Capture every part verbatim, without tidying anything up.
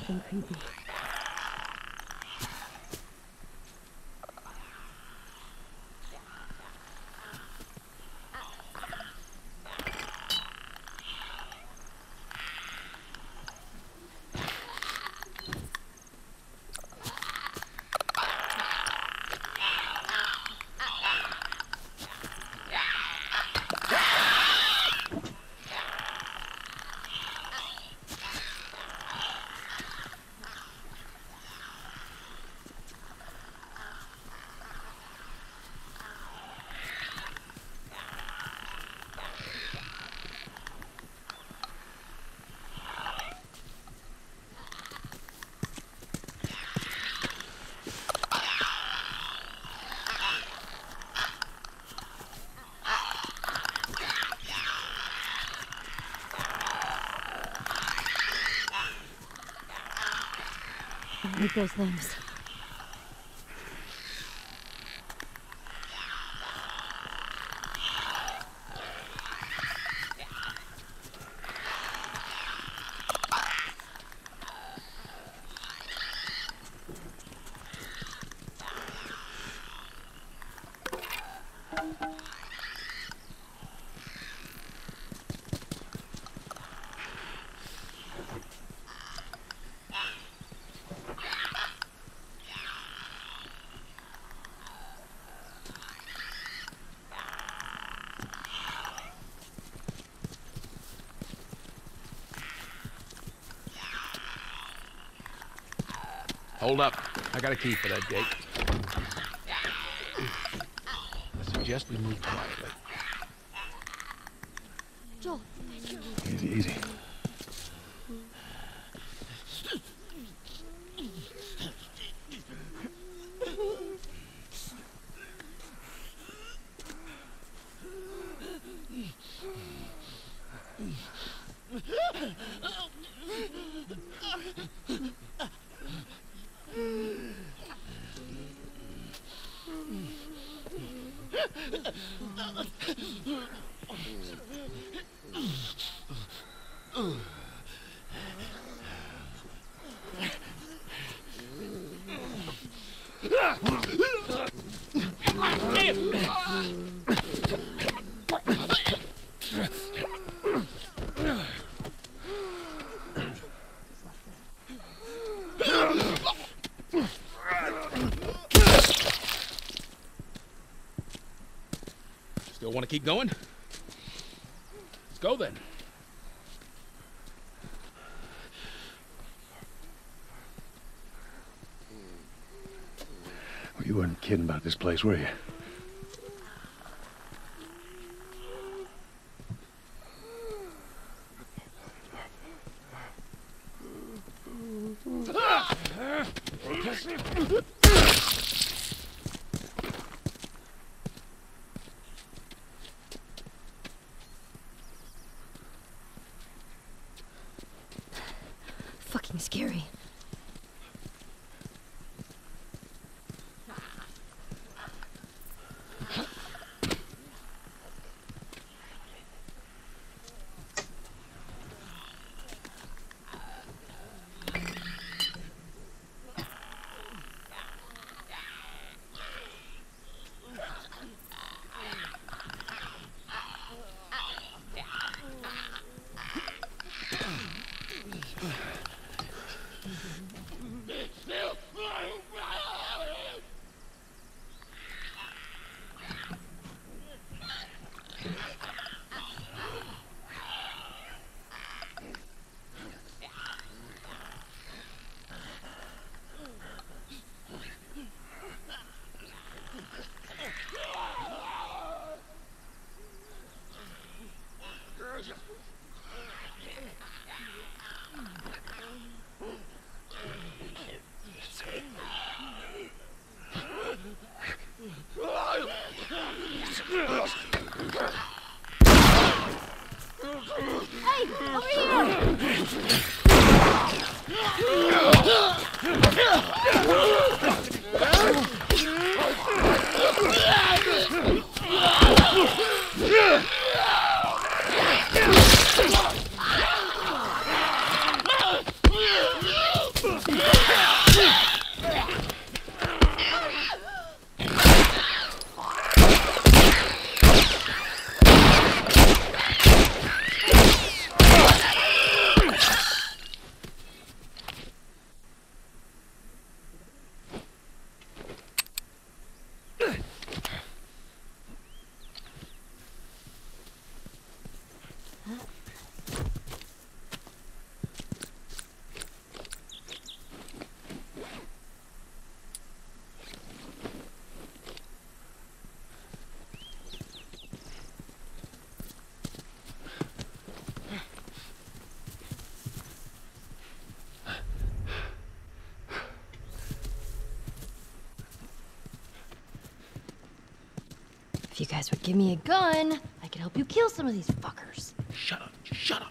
fucking creepy. With those things. Hold up. I got a key for that gate. I suggest we move quietly. Joel. Easy, easy. Still want to keep going? Let's go then. Well, you weren't kidding about this place, were you? Scary. No! If you guys would give me a gun, I could help you kill some of these fuckers. Shut up, shut up.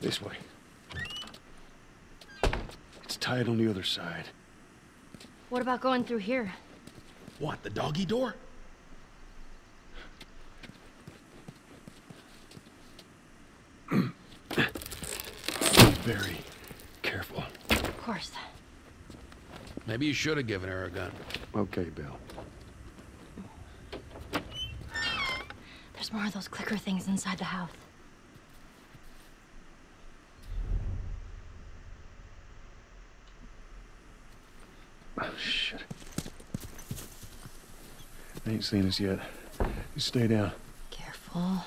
This way. It's tied on the other side. What about going through here? What, the doggy door? Very careful. Of course. Maybe you should have given her a gun. Okay, Bill. There's more of those clicker things inside the house. Oh, shit. They ain't seen us yet. You stay down. Careful.